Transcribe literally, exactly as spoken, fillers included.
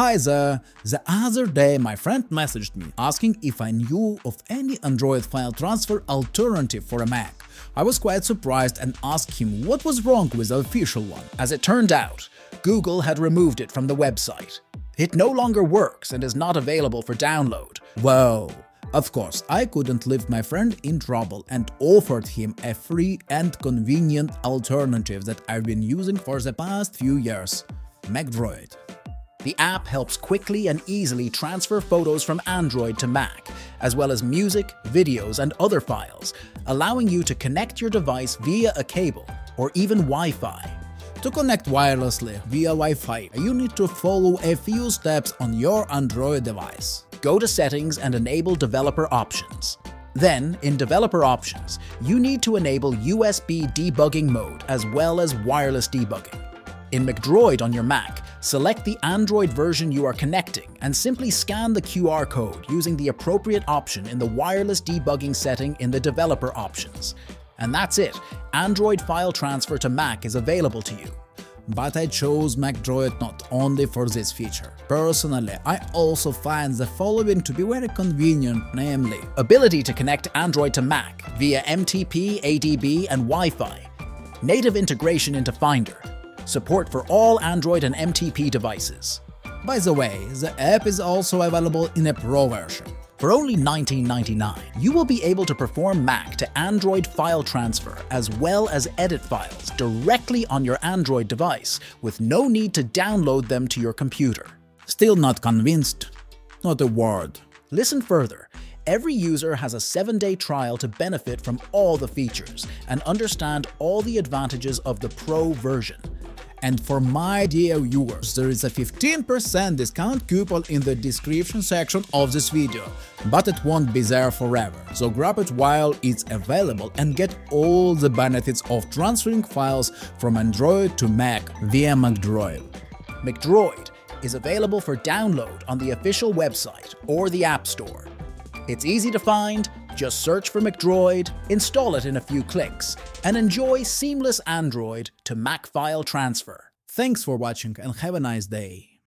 Hi there! The other day my friend messaged me asking if I knew of any Android file transfer alternative for a Mac. I was quite surprised and asked him what was wrong with the official one. As it turned out, Google had removed it from the website. It no longer works and is not available for download. Whoa! Of course, I couldn't leave my friend in trouble and offered him a free and convenient alternative that I've been using for the past few years – MacDroid. The app helps quickly and easily transfer photos from Android to Mac, as well as music, videos and other files, allowing you to connect your device via a cable or even Wi-Fi. To connect wirelessly via Wi-Fi, you need to follow a few steps on your Android device. Go to Settings and enable Developer Options. Then, in Developer Options, you need to enable U S B debugging mode as well as wireless debugging. In MacDroid on your Mac, select the Android version you are connecting and simply scan the Q R code using the appropriate option in the wireless debugging setting in the Developer Options. And that's it, Android File Transfer to Mac is available to you. But I chose MacDroid not only for this feature. Personally, I also find the following to be very convenient, namely ability to connect Android to Mac via M T P, A D B and Wi-Fi, native integration into Finder, support for all Android and M T P devices. By the way, the app is also available in a Pro version. For only nineteen ninety-nine dollars, you will be able to perform Mac to Android file transfer as well as edit files directly on your Android device with no need to download them to your computer. Still not convinced? Not a word. Listen further. Every user has a seven-day trial to benefit from all the features and understand all the advantages of the Pro version. And for my dear viewers, there is a fifteen percent discount coupon in the description section of this video, but it won't be there forever, so grab it while it's available and get all the benefits of transferring files from Android to Mac via MacDroid. MacDroid is available for download on the official website or the App Store. It's easy to find, just search for MacDroid, install it in a few clicks, and enjoy seamless Android to Mac file transfer. Thanks for watching and have a nice day.